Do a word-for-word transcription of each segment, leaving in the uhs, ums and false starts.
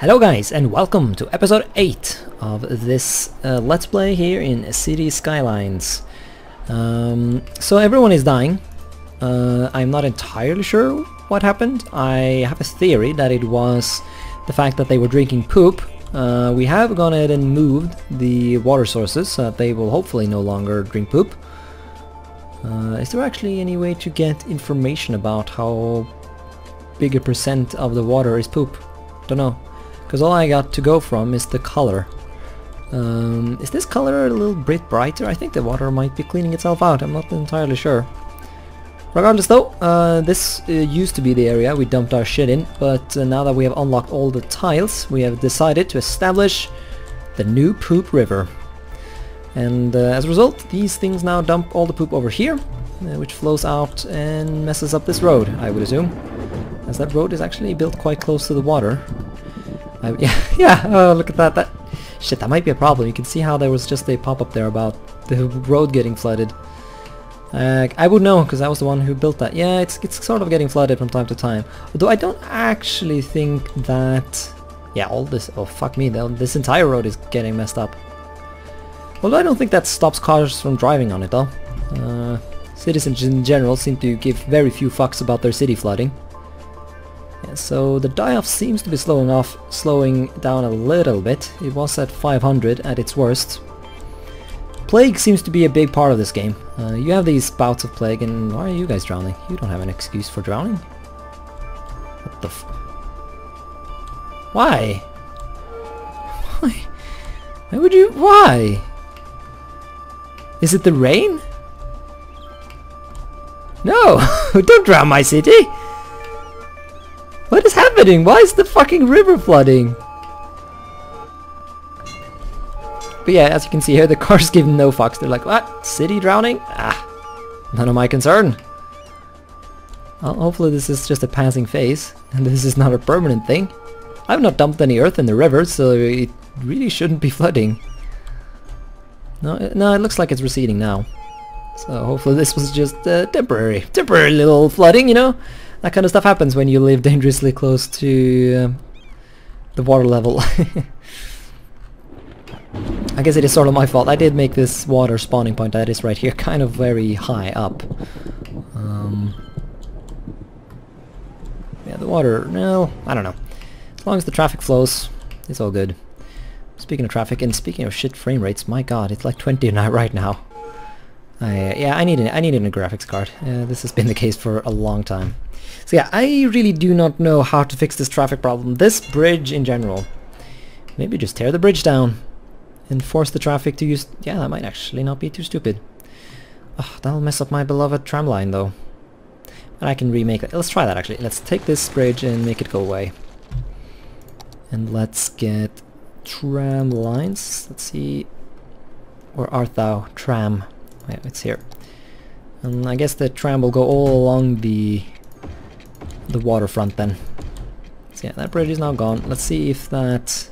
Hello guys and welcome to episode eight of this uh, let's play here in City Skylines. Um, so everyone is dying. Uh, I'm not entirely sure what happened. I have a theory that it was the fact that they were drinking poop. Uh, we have gone ahead and moved the water sources so that they will hopefully no longer drink poop. Uh, is there actually any way to get information about how big a percent of the water is poop? Don't know. Because all I got to go from is the color. Um, is this color a little bit brighter? I think the water might be cleaning itself out. I'm not entirely sure. Regardless though, uh, this uh, used to be the area we dumped our shit in, but uh, now that we have unlocked all the tiles, we have decided to establish the new poop river. And uh, as a result, these things now dump all the poop over here, uh, which flows out and messes up this road, I would assume. As that road is actually built quite close to the water. I, yeah, yeah. Oh, look at that. That shit. That might be a problem. You can see how there was just a pop-up there about the road getting flooded. Uh, I would know because I was the one who built that. Yeah, it's it's sort of getting flooded from time to time. Although I don't actually think that. Yeah, all this. Oh fuck me. This entire road is getting messed up. Although I don't think that stops cars from driving on it though. Uh, citizens in general seem to give very few fucks about their city flooding. So the die-off seems to be slowing off, slowing down a little bit. It was at five hundred at its worst. Plague seems to be a big part of this game. Uh, you have these bouts of plague, and why are you guys drowning? You don't have an excuse for drowning. What the f... Why? Why? Why would you... Why? Is it the rain? No! Don't drown my city! What is happening? Why is the fucking river flooding? But yeah, as you can see here, the cars give no fucks. They're like, what? City drowning? Ah, none of my concern. Well, hopefully this is just a passing phase, and this is not a permanent thing. I've not dumped any earth in the river, so it really shouldn't be flooding. No, no, it looks like it's receding now. So hopefully this was just uh, temporary. Temporary little flooding, you know? That kind of stuff happens when you live dangerously close to uh, the water level. I guess it is sort of my fault. I did make this water spawning point that is right here kind of very high up. Um, yeah, the water... no, I don't know. As long as the traffic flows, it's all good. Speaking of traffic and speaking of shit frame rates, my god, it's like twenty right now. I, yeah, I need an, I need a graphics card. Uh, this has been the case for a long time. So yeah, I really do not know how to fix this traffic problem. This bridge in general. Maybe just tear the bridge down and force the traffic to use... yeah, that might actually not be too stupid. Oh, that'll mess up my beloved tram line though. But I can remake that. Let's try that actually. Let's take this bridge and make it go away. And let's get tram lines. Let's see. Where art thou, tram? Yeah, it's here. And I guess the tram will go all along the the waterfront then. So yeah, that bridge is now gone. Let's see if that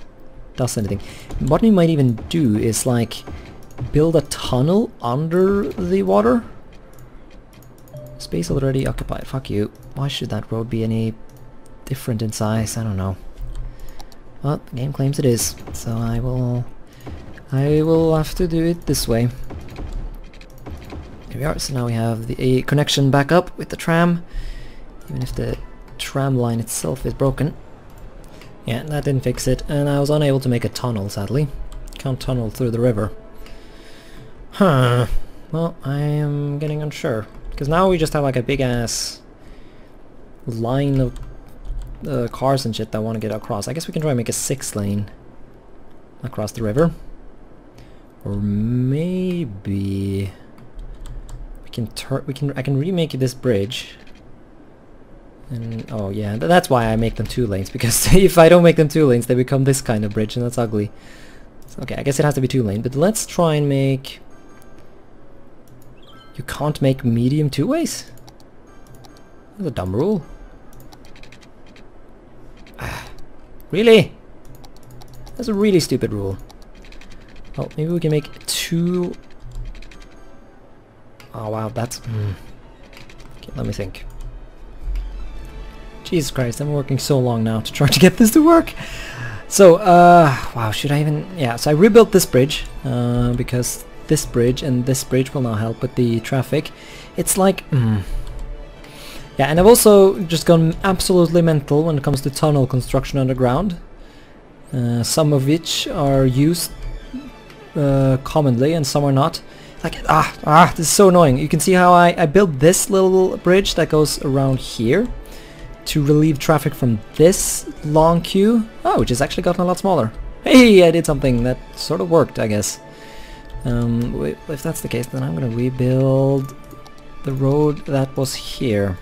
does anything. What we might even do is like build a tunnel under the water. Space already occupied. Fuck you. Why should that road be any different in size? I don't know. Well, the game claims it is, so I will I will have to do it this way. Here we are, so now we have the a connection back up with the tram, even if the tram line itself is broken. Yeah, that didn't fix it, and I was unable to make a tunnel, sadly. Can't tunnel through the river. Huh. Well, I am getting unsure, because now we just have like a big-ass line of uh, cars and shit that want to get across. I guess we can try and make a six-lane across the river. Or maybe... Can we can I can remake this bridge, and oh yeah, th that's why I make them two lanes, because if I don't make them two lanes, they become this kind of bridge, and that's ugly. So, okay, I guess it has to be two lane, but let's try and make. You can't make medium two ways. That's a dumb rule. Ah, really? That's a really stupid rule. Oh, maybe we can make two. Oh wow, that's... Mm. Okay, let me think. Jesus Christ, I'm working so long now to try to get this to work! So, uh, wow, should I even... Yeah, so I rebuilt this bridge, uh, because this bridge and this bridge will now help with the traffic. It's like... Mm. Yeah, and I've also just gone absolutely mental when it comes to tunnel construction underground. Uh, some of which are used uh, commonly and some are not. Like, ah, ah, this is so annoying. You can see how I, I built this little bridge that goes around here to relieve traffic from this long queue. Oh, which has actually gotten a lot smaller. Hey, I did something that sort of worked, I guess. Um, if that's the case, then I'm gonna rebuild the road that was here.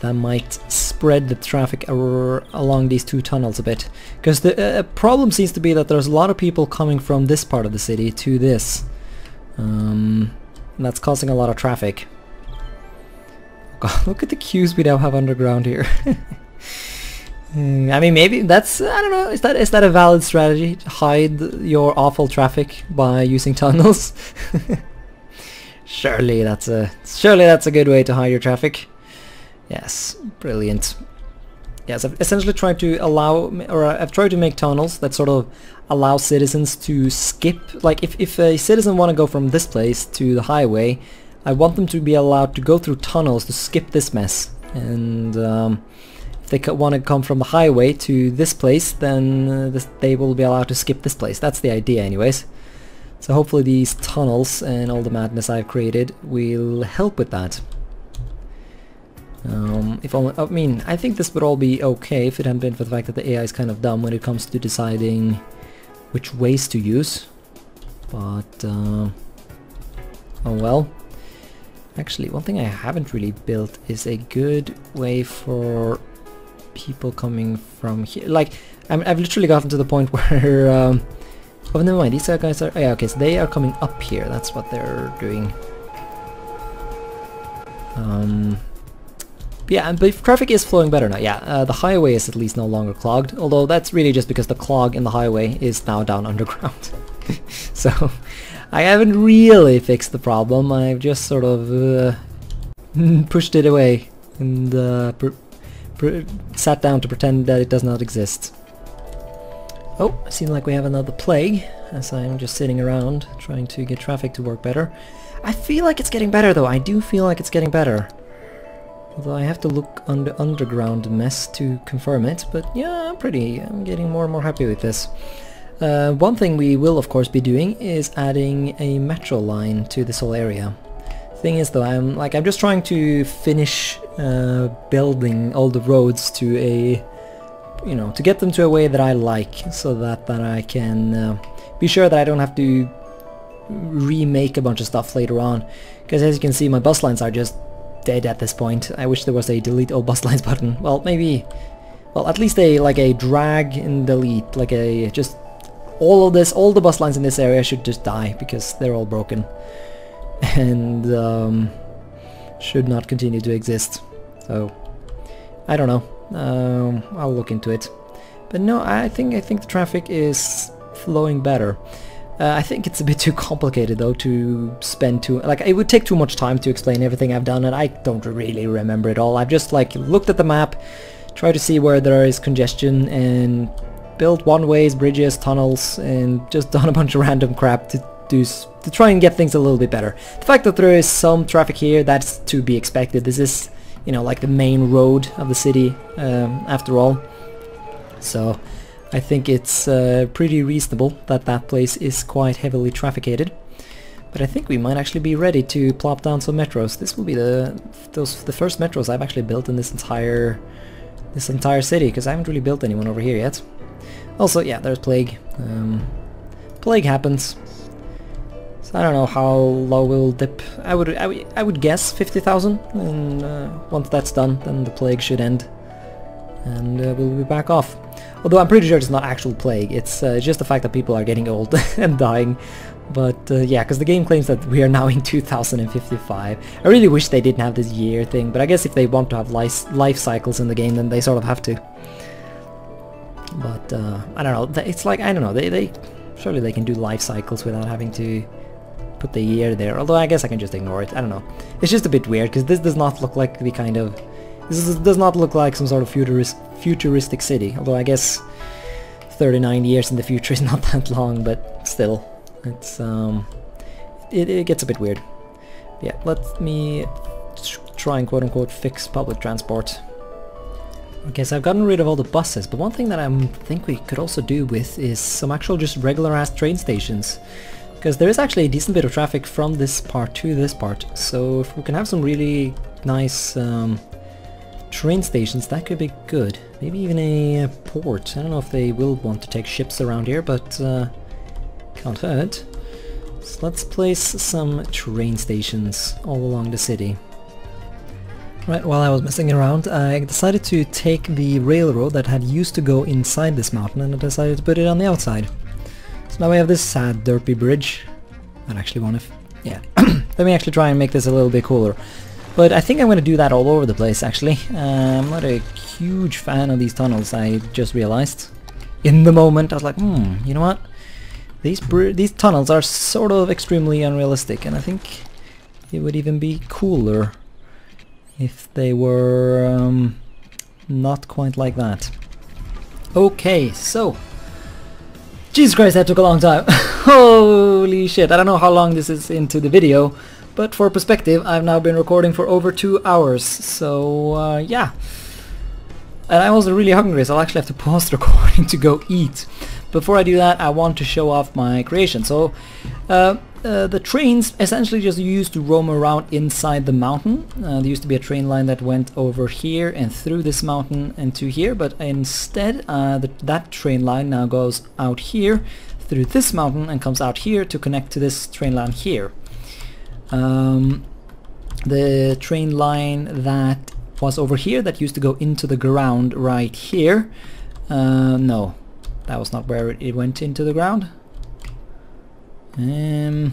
That might spread the traffic ar along these two tunnels a bit, because the uh, problem seems to be that there's a lot of people coming from this part of the city to this, um, and that's causing a lot of traffic. God, look at the queues we now have underground here. I mean, maybe that's, I don't know, is that is that a valid strategy? Hide your awful traffic by using tunnels? Surely that's a surely that's a good way to hide your traffic. Yes, brilliant. Yes, I've essentially tried to allow, or I've tried to make tunnels that sort of allow citizens to skip, like if, if a citizen want to go from this place to the highway, I want them to be allowed to go through tunnels to skip this mess. And um, if they want to come from the highway to this place, then uh, this, they will be allowed to skip this place. That's the idea anyways. So hopefully these tunnels and all the madness I've created will help with that. Um, if only, I mean, I think this would all be okay if it hadn't been for the fact that the A I is kind of dumb when it comes to deciding which ways to use. But, uh, oh well. Actually, one thing I haven't really built is a good way for people coming from here. Like, I'm, I've literally gotten to the point where... Um, oh, never mind, these guys are... Oh yeah, okay, so they are coming up here. That's what they're doing. Um... Yeah, and but traffic is flowing better now. Yeah, uh, the highway is at least no longer clogged, although that's really just because the clog in the highway is now down underground. So, I haven't really fixed the problem, I've just sort of uh, pushed it away and uh, pr pr sat down to pretend that it does not exist. Oh, it seems like we have another plague, as I'm just sitting around trying to get traffic to work better. I feel like it's getting better though, I do feel like it's getting better. Although I have to look on the underground mess to confirm it, but yeah, I'm pretty, I'm getting more and more happy with this. Uh, one thing we will of course be doing is adding a metro line to this whole area. Thing is though, I'm like, I'm just trying to finish uh, building all the roads to a, you know, to get them to a way that I like, so that, that I can uh, be sure that I don't have to remake a bunch of stuff later on. Because as you can see, my bus lines are just dead at this point. I wish there was a delete all bus lines button. Well, maybe... Well, at least a, like a drag and delete, like a just... All of this, all the bus lines in this area should just die, because they're all broken. And, um... should not continue to exist. So... I don't know. Um, I'll look into it. But no, I think, I think the traffic is flowing better. Uh, I think it's a bit too complicated though to spend too... Like, it would take too much time to explain everything I've done, and I don't really remember it all. I've just like looked at the map, tried to see where there is congestion, and built one-ways, bridges, tunnels, and just done a bunch of random crap to, do, to try and get things a little bit better. The fact that there is some traffic here, that's to be expected. This is, you know, like the main road of the city, um, after all. So... I think it's uh, pretty reasonable that that place is quite heavily trafficated, but I think we might actually be ready to plop down some metros. This will be the those the first metros I've actually built in this entire this entire city, because I haven't really built anyone over here yet. Also, yeah, there's plague. Um, plague happens. So I don't know how low we'll dip. I would I would, I would guess fifty thousand, and uh, once that's done, then the plague should end, and uh, we'll be back off. Although I'm pretty sure it's not actual plague, it's uh, just the fact that people are getting old and dying. But uh, yeah, because the game claims that we are now in two thousand fifty-five. I really wish they didn't have this year thing, but I guess if they want to have life, life cycles in the game, then they sort of have to. But uh, I don't know, it's like, I don't know, they, they surely they can do life cycles without having to put the year there. Although I guess I can just ignore it, I don't know. It's just a bit weird, because this does not look like the kind of... This does not look like some sort of futurist, futuristic city, although I guess thirty-nine years in the future is not that long, but still, it's um, it, it gets a bit weird. Yeah, let me try and quote-unquote fix public transport. Okay, so I've gotten rid of all the buses, but one thing that I think we could also do with is some actual just regular-ass train stations. Because there is actually a decent bit of traffic from this part to this part, so if we can have some really nice um, train stations, that could be good. Maybe even a port. I don't know if they will want to take ships around here, but uh, can't hurt. So let's place some train stations all along the city. Right, while I was messing around, I decided to take the railroad that had used to go inside this mountain, and I decided to put it on the outside. So now we have this sad, derpy bridge. I'd actually want to... yeah. Let me actually try and make this a little bit cooler. But I think I'm going to do that all over the place, actually. Uh, I'm not a huge fan of these tunnels, I just realized. In the moment, I was like, hmm, you know what? These, br these tunnels are sort of extremely unrealistic, and I think it would even be cooler if they were um, not quite like that. Okay, so Jesus Christ, that took a long time. Holy shit, I don't know how long this is into the video, but for perspective, I've now been recording for over two hours, so uh, yeah. And I'm also really hungry, so I'll actually have to pause the recording to go eat. Before I do that, I want to show off my creation. So uh, Uh, the trains essentially just used to roam around inside the mountain. Uh, there used to be a train line that went over here and through this mountain and to here, but instead uh, the, that train line now goes out here through this mountain and comes out here to connect to this train line here. Um, the train line that was over here that used to go into the ground right here. Uh, no, that was not where it, it went into the ground. Um,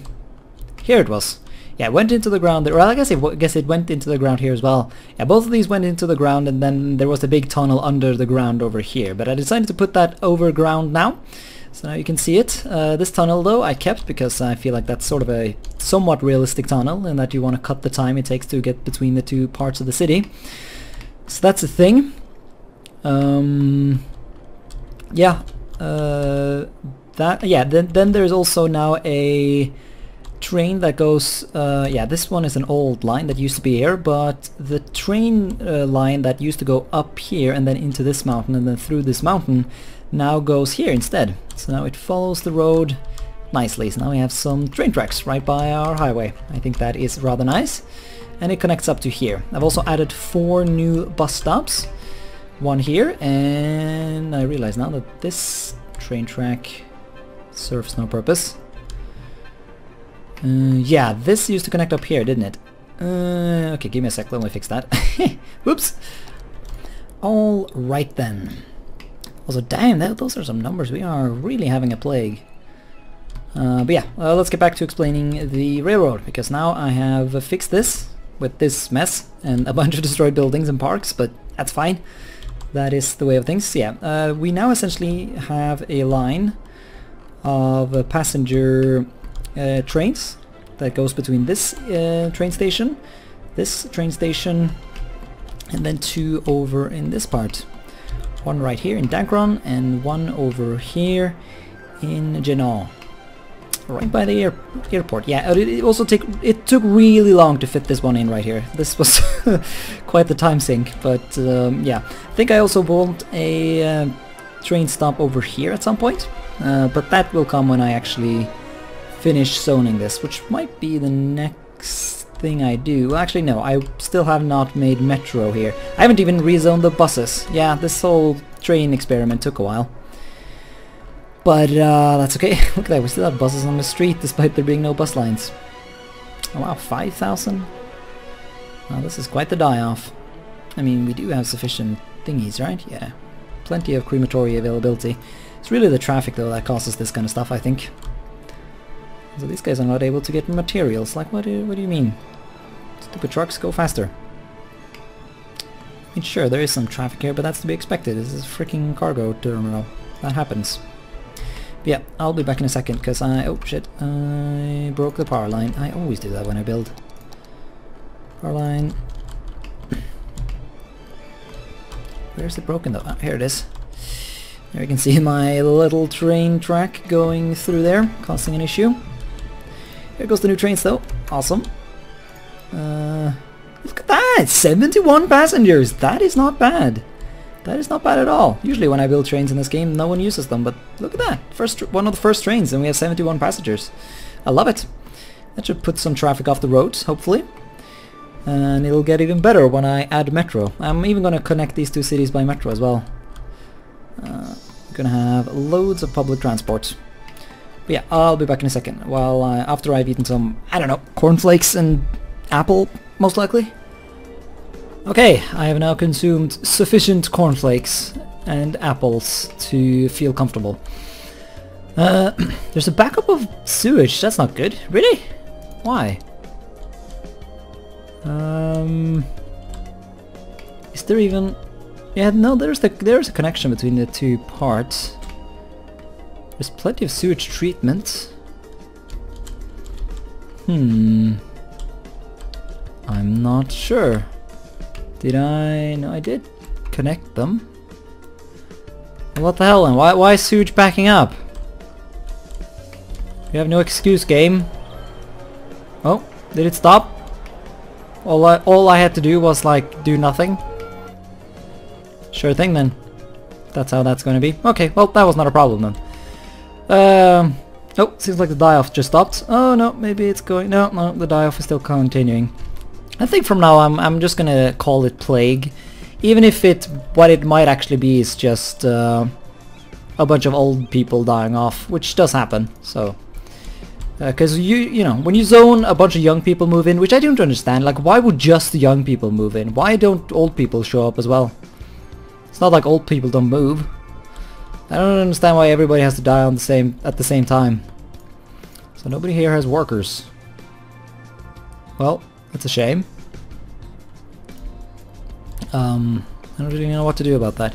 here it was. Yeah, it went into the ground there. Well, I guess it, w guess it went into the ground here as well. Yeah, both of these went into the ground, and then there was a big tunnel under the ground over here. But I decided to put that over ground now, so now you can see it. Uh, this tunnel though I kept because I feel like that's sort of a somewhat realistic tunnel, and that you want to cut the time it takes to get between the two parts of the city. So that's a thing. Um, yeah. Uh, That, yeah, then, then there's also now a train that goes, uh, yeah, this one is an old line that used to be here, but the train uh, line that used to go up here and then into this mountain and then through this mountain now goes here instead. So now it follows the road nicely. So now we have some train tracks right by our highway. I think that is rather nice. And it connects up to here. I've also added four new bus stops. One here, and I realize now that this train track serves no purpose. Uh, yeah, this used to connect up here, didn't it? Uh, okay, give me a sec, let me fix that. Whoops! Alright then. Also, damn, that, those are some numbers. We are really having a plague. Uh, but yeah, uh, let's get back to explaining the railroad, because now I have fixed this with this mess and a bunch of destroyed buildings and parks, but that's fine. That is the way of things. Yeah, uh, we now essentially have a line of uh, passenger uh, trains that goes between this uh, train station, this train station, and then two over in this part. One right here in Dankron and one over here in Genoa, right by the air airport. Yeah, it also take, it took really long to fit this one in right here. This was quite the time sink, but um, yeah. I think I also bought a uh, train stop over here at some point. Uh, but that will come when I actually finish zoning this, which might be the next thing I do. Well, actually no, I still have not made metro here. I haven't even rezoned the buses. Yeah, this whole train experiment took a while. But uh, that's okay. Look at that, we still have buses on the street despite there being no bus lines. Oh wow, five thousand? Well, this is quite the die-off. I mean, we do have sufficient thingies, right? Yeah. Plenty of crematory availability. It's really the traffic though that causes this kind of stuff, I think. So these guys are not able to get materials. Like, what do, what do you mean? Stupid trucks, go faster. I mean, sure, there is some traffic here, but that's to be expected. This is a freaking cargo terminal. That happens. But yeah, I'll be back in a second, because I... oh shit, I broke the power line. I always do that when I build. Power line. Where's the broken though? Oh, here it is. There you can see my little train track going through there, causing an issue. Here goes the new trains though. Awesome. Uh, look at that! seventy-one passengers! That is not bad. That is not bad at all. Usually when I build trains in this game, no one uses them, but look at that! First, one of the first trains, and we have seventy-one passengers. I love it! That should put some traffic off the roads, hopefully. And it'll get even better when I add metro. I'm even gonna connect these two cities by metro as well. Uh, gonna have loads of public transport. But yeah, I'll be back in a second. While uh, after I've eaten some, I don't know, cornflakes and apple, most likely. Okay, I have now consumed sufficient cornflakes and apples to feel comfortable. Uh, there's a backup of sewage. That's not good. Really? Why? Um, is there even? Yeah, no. There's the there's a connection between the two parts. There's plenty of sewage treatment. Hmm. I'm not sure. Did I? No, I did connect them. What the hell? And why? Why is sewage backing up? You have no excuse, game. Oh, did it stop? All I, all I had to do was, like, do nothing. Sure thing, then. That's how that's gonna be. Okay, well, that was not a problem, then. Um, oh, seems like the die-off just stopped. Oh, no, maybe it's going... No, no, the die-off is still continuing. I think from now on, I'm, I'm just gonna call it Plague. Even if it... what it might actually be is just uh, a bunch of old people dying off, which does happen, so... Because, uh, you you know, when you zone, a bunch of young people move in, which I don't understand. Like, why would just the young people move in? Why don't old people show up as well? It's not like old people don't move. I don't understand why everybody has to die on the same at the same time. So nobody here has workers. Well, that's a shame. Um, I don't really know what to do about that.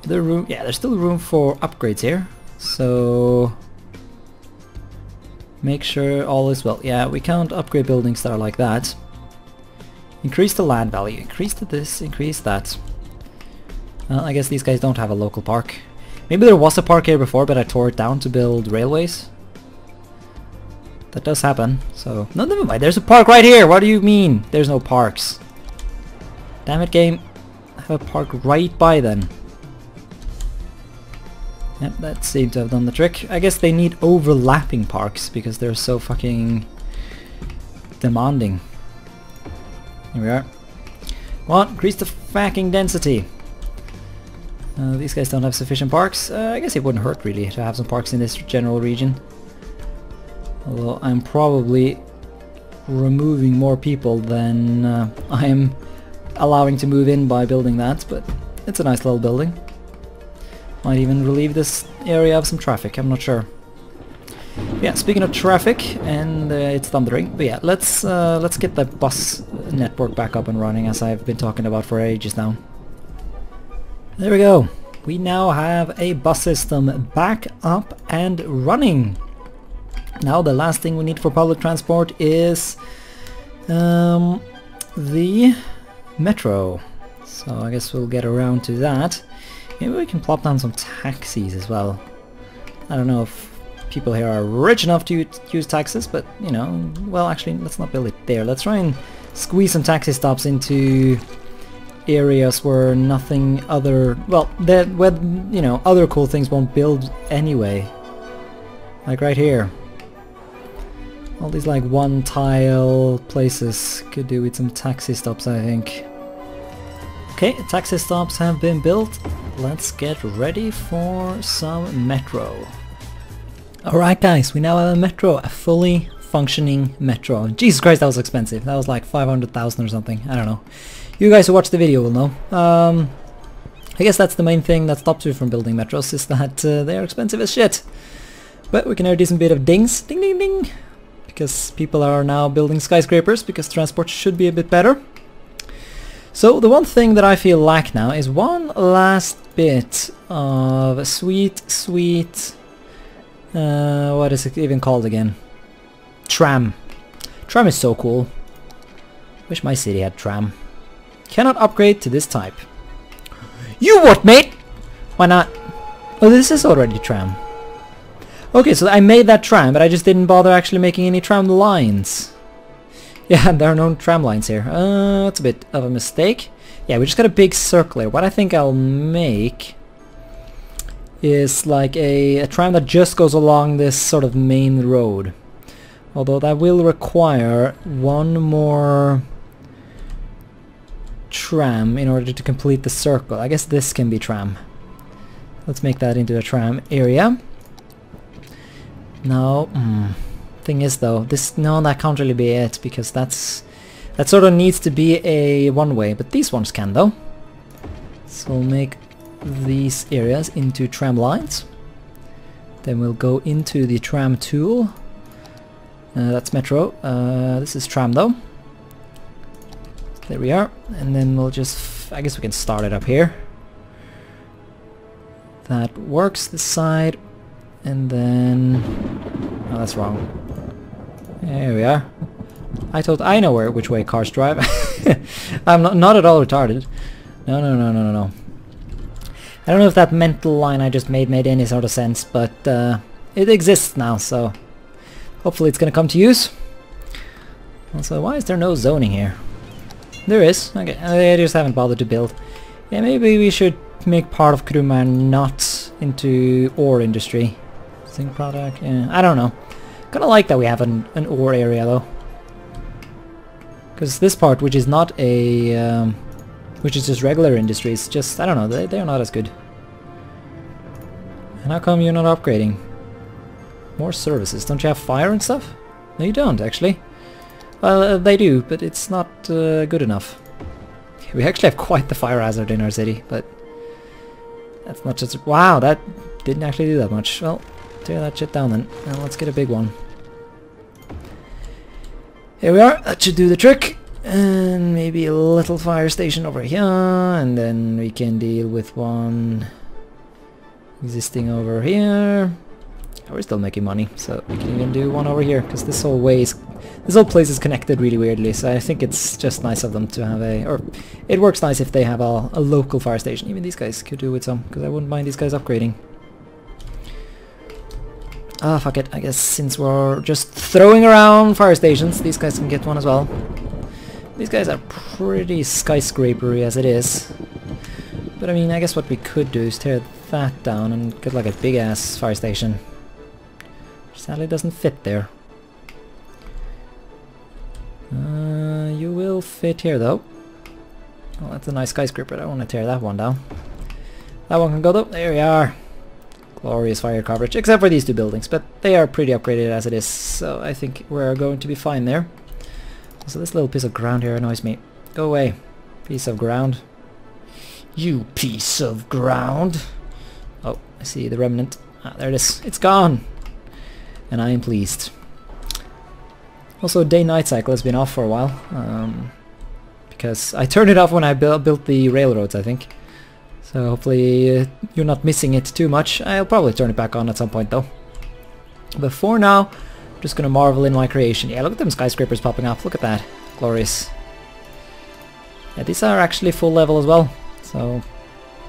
There room? Yeah, there's still room for upgrades here. So... make sure all is well. Yeah, we can't upgrade buildings that are like that. Increase the land value. Increase the this, increase that. Well, I guess these guys don't have a local park. Maybe there was a park here before, but I tore it down to build railways. That does happen, so... No, never mind. There's a park right here! What do you mean? There's no parks. Damn it, game. I have a park right by then. Yep, that seemed to have done the trick. I guess they need overlapping parks because they're so fucking demanding. Here we are. What? Increase the fucking density. Uh, these guys don't have sufficient parks. Uh, I guess it wouldn't hurt really to have some parks in this general region. Although I'm probably removing more people than uh, I'm allowing to move in by building that, but it's a nice little building. Might even relieve this area of some traffic, I'm not sure. Yeah, speaking of traffic, and uh, it's thundering, but yeah, let's uh, let's get the bus network back up and running, as I've been talking about for ages now. There we go. We now have a bus system back up and running. Now the last thing we need for public transport is um, the metro. So I guess we'll get around to that. Maybe we can plop down some taxis as well. I don't know if people here are rich enough to use taxis, but, you know, well, actually, let's not build it there. Let's try and squeeze some taxi stops into areas where nothing other... well, that where, you know, other cool things won't build anyway. Like right here. All these, like, one-tile places could do with some taxi stops, I think. Okay, taxi stops have been built. Let's get ready for some metro. Alright guys, we now have a metro, a fully functioning metro. Jesus Christ, that was expensive. That was like five hundred thousand or something, I don't know. You guys who watched the video will know. Um, I guess that's the main thing that stops you from building metros, is that uh, they are expensive as shit. But we can have a decent bit of dings, ding ding ding, because people are now building skyscrapers, because transport should be a bit better. So the one thing that I feel lack now is one last bit of sweet, sweet... Uh, what is it even called again? Tram. Tram is so cool. Wish my city had tram. Cannot upgrade to this type. You what, mate? Why not? Oh, this is already a tram. Okay, so I made that tram, but I just didn't bother actually making any tram lines. Yeah, there are no tram lines here. Uh, that's a bit of a mistake. Yeah, we just got a big circle here. What I think I'll make is like a, a tram that just goes along this sort of main road. Although that will require one more tram in order to complete the circle. I guess this can be tram. Let's make that into a tram area. No, mm. Thing is though, this no, that can't really be it because that's that sort of needs to be a one-way. But these ones can though. So we'll make these areas into tram lines. Then we'll go into the tram tool. Uh, that's metro. Uh, this is tram though. There we are. And then we'll just, f I guess we can start it up here. That works. This side. And then... oh, that's wrong. There we are. I thought I know where which way cars drive. I'm not, not at all retarded. No, no, no, no, no, no. I don't know if that mental line I just made made any sort of sense, but uh, it exists now, so hopefully it's gonna come to use. Also, why is there no zoning here? There is. Okay, I just haven't bothered to build. Yeah, maybe we should make part of Krumah not into ore industry. Zinc product, yeah, I don't know. Kinda like that we have an, an ore area though, because this part, which is not a, um, which is just regular industry, it's just, I don't know, they, they're not as good. And how come you're not upgrading? More services, don't you have fire and stuff? No, you don't actually. Well, uh, they do, but it's not uh, good enough. We actually have quite the fire hazard in our city, but that's not just, wow, that didn't actually do that much. Well, tear that shit down then, and let's get a big one. Here we are, that should do the trick. And maybe a little fire station over here, and then we can deal with one existing over here. We're still making money, so we can even do one over here, because this whole way is, this whole place is connected really weirdly, so I think it's just nice of them to have a, or it works nice if they have a, a local fire station. Even these guys could do with some, because I wouldn't mind these guys upgrading. Ah, fuck it, I guess since we're just throwing around fire stations, these guys can get one as well. These guys are pretty skyscrapery as it is. But I mean, I guess what we could do is tear that down and get like a big ass fire station. Sadly, it doesn't fit there. Uh, you will fit here, though. Oh, that's a nice skyscraper. I don't want to tear that one down. That one can go, though. There we are. Glorious fire coverage, except for these two buildings. But they are pretty upgraded as it is, so I think we're going to be fine there. So this little piece of ground here annoys me. Go away, piece of ground. You piece of ground. Oh, I see the remnant. Ah, there it is. It's gone. And I am pleased. Also, day-night cycle has been off for a while, um, because I turned it off when I bu built the railroads, I think. So hopefully uh, you're not missing it too much. I'll probably turn it back on at some point though. But for now, I'm just gonna marvel in my creation. Yeah, look at them skyscrapers popping up, look at that. Glorious. Yeah, these are actually full level as well, so...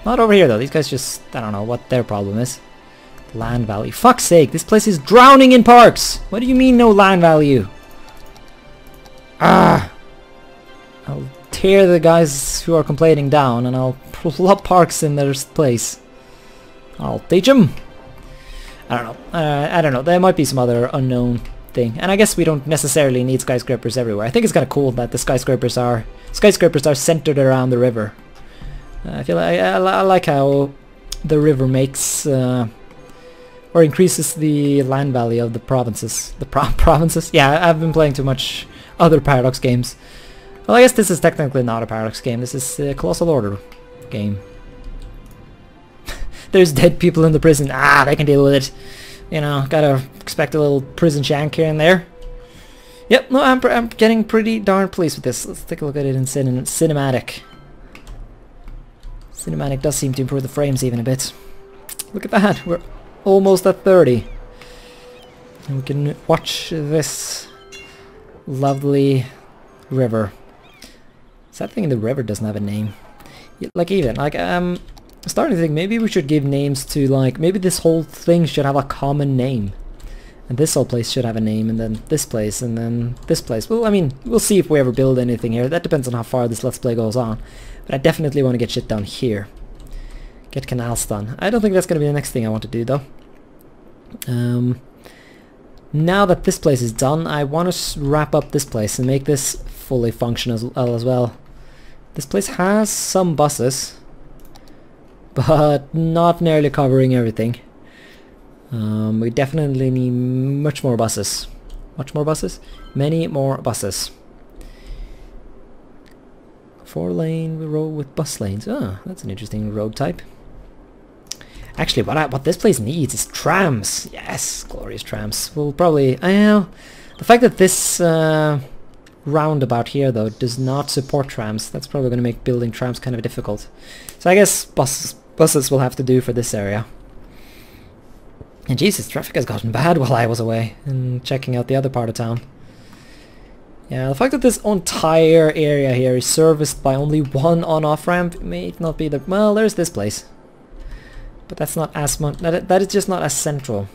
not over here though, these guys just... I don't know what their problem is. Land value. Fuck's sake, this place is drowning in parks! What do you mean no land value? Ah! I'll tear the guys who are complaining down and I'll plop parks in their place. I'll teach them! I don't know. Uh, I don't know. There might be some other unknown thing. And I guess we don't necessarily need skyscrapers everywhere. I think it's kind of cool that the skyscrapers are skyscrapers are centered around the river. Uh, I feel like, I, I like how the river makes... Uh, or increases the land value of the provinces. The pro provinces? Yeah, I've been playing too much other Paradox games. Well, I guess this is technically not a Paradox game. This is a Colossal Order game. There's dead people in the prison. Ah, they can deal with it. You know, gotta expect a little prison shank here and there. Yep, no, I'm, pr I'm getting pretty darn pleased with this. Let's take a look at it in cin cinematic. Cinematic does seem to improve the frames even a bit. Look at that. We're almost at thirty. And we can watch this lovely river. Is that thing in the river doesn't have a name? Like even, like, um, I'm starting to think maybe we should give names to, like, maybe this whole thing should have a common name. And this whole place should have a name, and then this place, and then this place. Well, I mean, we'll see if we ever build anything here. That depends on how far this Let's Play goes on. But I definitely want to get shit done here. Get canals done. I don't think that's going to be the next thing I want to do, though. Um, now that this place is done, I want to wrap up this place and make this fully functional as well. This place has some buses, but not nearly covering everything. Um, we definitely need much more buses. Much more buses? Many more buses. Four lane road with bus lanes. Ah, that's an interesting road type. Actually, what I, what this place needs is trams. Yes, glorious trams. We'll probably... I know. The fact that this uh, roundabout here, though, does not support trams, that's probably going to make building trams kind of difficult. So I guess buses, buses will have to do for this area. And Jesus, traffic has gotten bad while I was away and checking out the other part of town. Yeah, the fact that this entire area here is serviced by only one on-off ramp may not be the... Well, there's this place. But that's not as much... That, that is just not as central.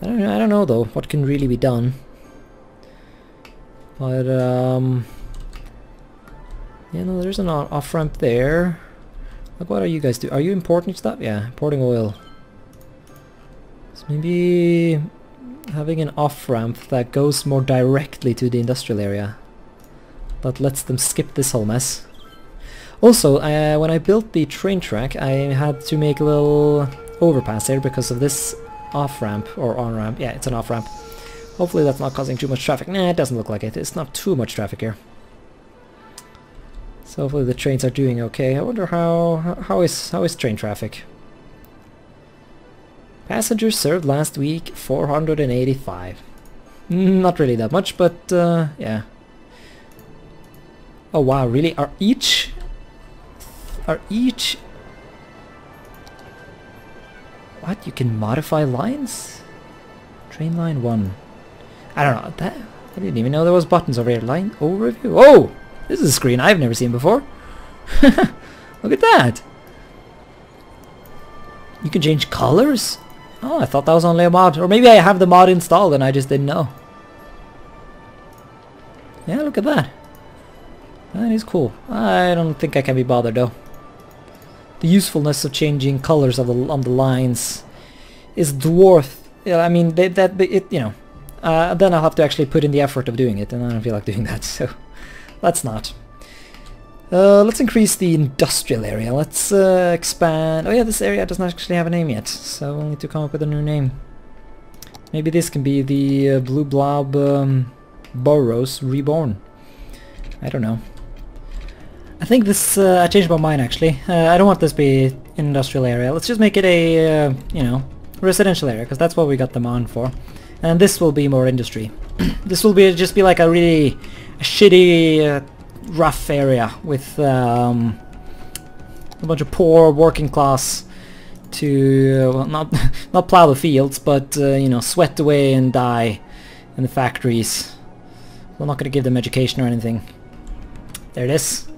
I don't, I don't know, though, what can really be done. But, um... you know, there's an on-off ramp there. Like, what are you guys doing? Are you importing stuff? Yeah, importing oil. So maybe having an off-ramp that goes more directly to the industrial area. That lets them skip this whole mess. Also, uh, when I built the train track, I had to make a little overpass here because of this off-ramp, or on-ramp. Yeah, it's an off-ramp. Hopefully that's not causing too much traffic. Nah, it doesn't look like it. It's not too much traffic here. So hopefully the trains are doing okay. I wonder how... how is how is train traffic? Passengers served last week, four hundred eighty-five. Not really that much, but uh, yeah. Oh wow, really? Are each... Are each... What? You can modify lines? Train line one. I don't know. That, I didn't even know there was buttons over here. Line overview? Whoa! This is a screen I've never seen before. Look at that! You can change colors? Oh, I thought that was only a mod. Or maybe I have the mod installed and I just didn't know. Yeah, look at that. That is cool. I don't think I can be bothered, though. The usefulness of changing colors of the, on the lines is dwarfed. Yeah, I mean, they, that it, you know. Uh, then I'll have to actually put in the effort of doing it, and I don't feel like doing that, so... Let's not. Uh, let's increase the industrial area. Let's uh, expand... Oh yeah, this area doesn't actually have a name yet, so we'll need to come up with a new name. Maybe this can be the uh, Blue Blob um, Burrows Reborn. I don't know. I think this... Uh, I changed my mind, actually. Uh, I don't want this to be an industrial area. Let's just make it a, uh, you know, residential area, because that's what we got them on for. And this will be more industry. This will be just be like a really... A shitty, uh, rough area with um, a bunch of poor working class to uh, well, not not plow the fields, but uh, you know, sweat away and die in the factories. We're not going to give them education or anything. There it is,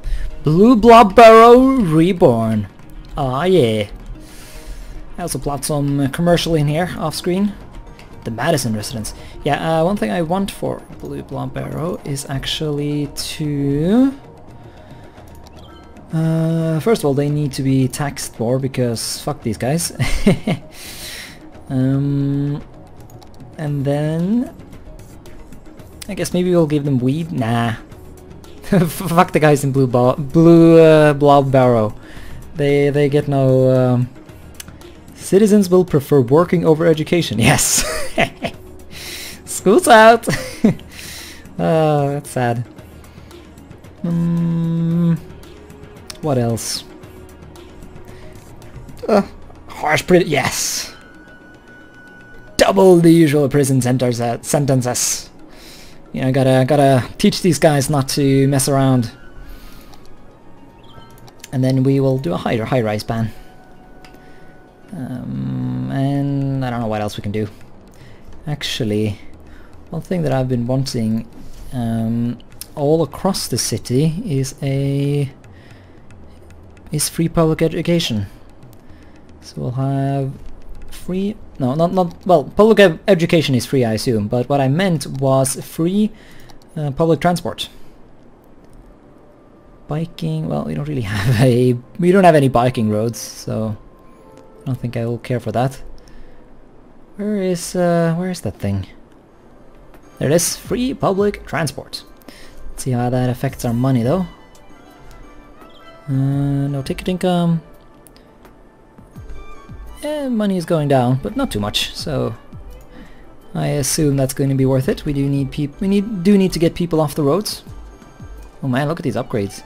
Blue Blob Burrow Reborn. Ah yeah. I also plot some commercial in here off screen. The Madison residence. Yeah, uh, one thing I want for Blue Blob Burrow is actually to... Uh, first of all, they need to be taxed more because fuck these guys. um, and then... I guess maybe we'll give them weed? Nah. Fuck the guys in Blue, Bo Blue uh, Blob Burrow. They, they get no... Um, citizens will prefer working over education. Yes! School's out! Oh, that's sad. Um, what else? Uh, harsh prison. Yes! Double the usual prison centers, uh, sentences. You know, gotta, gotta teach these guys not to mess around. And then we will do a high, high-rise ban. Um, and I don't know what else we can do. Actually, one thing that I've been wanting um, all across the city is a is free public education. So we'll have free... No, not... not well, public ed education is free, I assume, but what I meant was free uh, public transport. Biking... well, we don't really have a... we don't have any biking roads, so... I don't think I will care for that. Where is... Uh, where is that thing? There it is. Free public transport. Let's see how that affects our money, though. Uh, no ticket income. Eh, money is going down, but not too much, so... I assume that's going to be worth it. We do need peop- we need do need to get people off the roads. Oh man, look at these upgrades.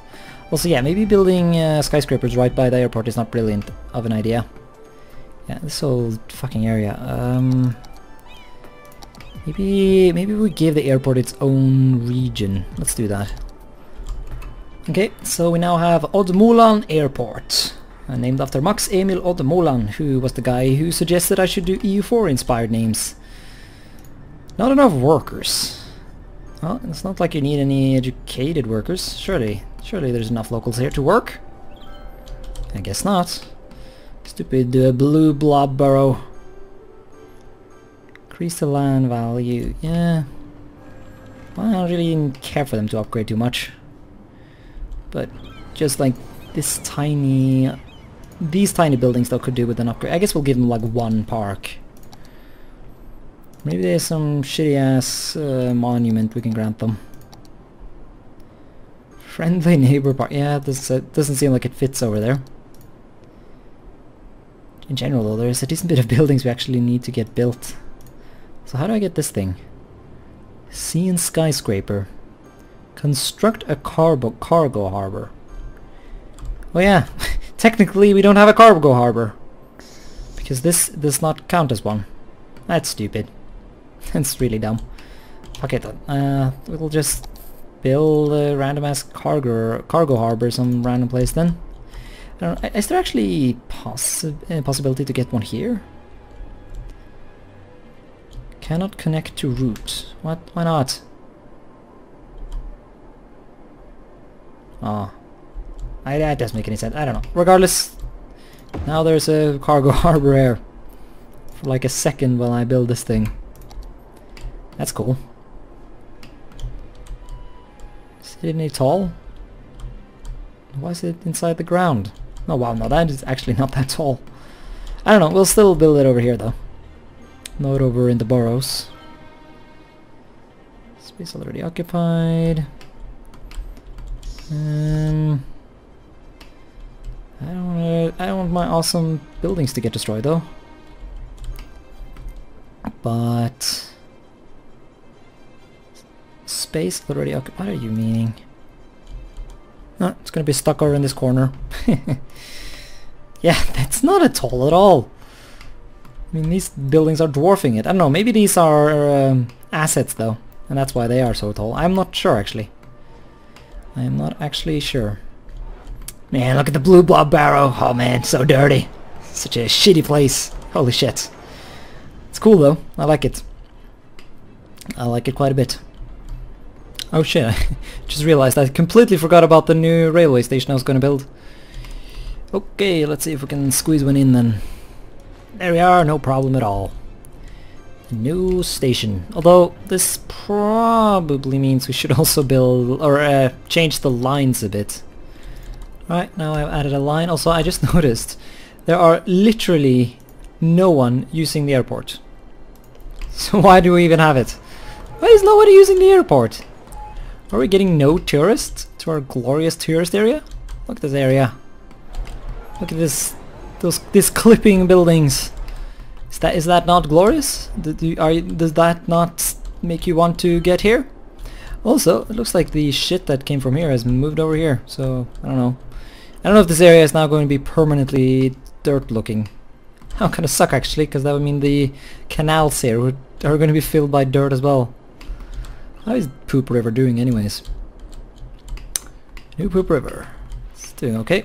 Also, yeah, maybe building uh, skyscrapers right by the airport is not brilliant of an idea. Yeah, this whole fucking area. Um, maybe maybe we give the airport its own region. Let's do that. Okay, so we now have Odmulan Airport, uh, named after Max Emil Odmulan, who was the guy who suggested I should do E U four inspired names. Not enough workers. Well, it's not like you need any educated workers, surely. Surely there's enough locals here to work? I guess not. Stupid uh, blue blob burrow. Increase the land value, yeah. Well, I don't really care for them to upgrade too much. But just like this tiny... these tiny buildings though could do with an upgrade. I guess we'll give them like one park. Maybe there's some shitty-ass uh, monument we can grant them. Friendly neighbor park. Yeah, this uh, doesn't seem like it fits over there. In general, though, there's a decent bit of buildings we actually need to get built. So how do I get this thing? Sea and skyscraper. Construct a cargo cargo harbor. Oh yeah, technically we don't have a cargo harbor. Because this does not count as one. That's stupid. That's really dumb. Fuck it. Uh, we'll just build a random ass cargo cargo harbor some random place then. I don't know, is there actually possi a possibility to get one here? Cannot connect to route. What? Why not? Ah, oh. That doesn't make any sense. I don't know. Regardless, now there's a cargo harbor here. For like a second while I build this thing. That's cool. Is it any tall? Why is it inside the ground? Oh wow, no, that is actually not that tall. I don't know, we'll still build it over here though. Not over in the burrows. Space already occupied. Um, I don't wanna, I don't want my awesome buildings to get destroyed though. But space already occupied. What are you meaning? No, it's gonna be stuck over in this corner. Yeah, that's not at all at all. I mean, these buildings are dwarfing it. I don't know. Maybe these are um, assets though, and that's why they are so tall. I'm not sure actually. I am not actually sure. Man, look at the blue blob barrow. Oh man, so dirty. Such a shitty place. Holy shit. It's cool though, I like it. I like it quite a bit. Oh shit, I just realized I completely forgot about the new railway station I was gonna build. Okay, let's see if we can squeeze one in then. There we are, no problem at all. The new station. Although, this probably means we should also build, or uh, change the lines a bit. Alright, now I've added a line. Also, I just noticed there are literally no one using the airport. So why do we even have it? Why is nobody using the airport? Are we getting no tourists to our glorious tourist area? Look at this area. Look at this, those, these clipping buildings. Is that is that not glorious? Did you, are you, does that not make you want to get here? Also, it looks like the shit that came from here has moved over here. So I don't know. I don't know if this area is now going to be permanently dirt-looking. Oh, kind of suck actually, because that would mean the canals here would, are going to be filled by dirt as well. How is Poop River doing anyways? New Poop River. It's doing okay.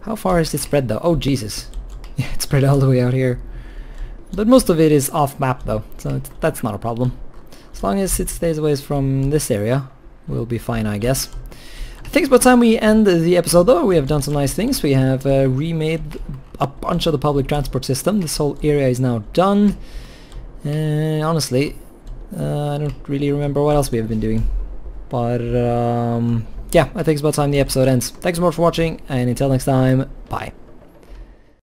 How far is it spread though? Oh Jesus. Yeah, it's spread all the way out here. But most of it is off map though, so it's, that's not a problem. As long as it stays away from this area, we'll be fine I guess. I think it's about time we end the episode though. We have done some nice things. We have uh, remade a bunch of the public transport system. This whole area is now done. Uh, honestly, uh, I don't really remember what else we have been doing. But um, yeah, I think it's about time the episode ends. Thanks so much for watching, and until next time, bye.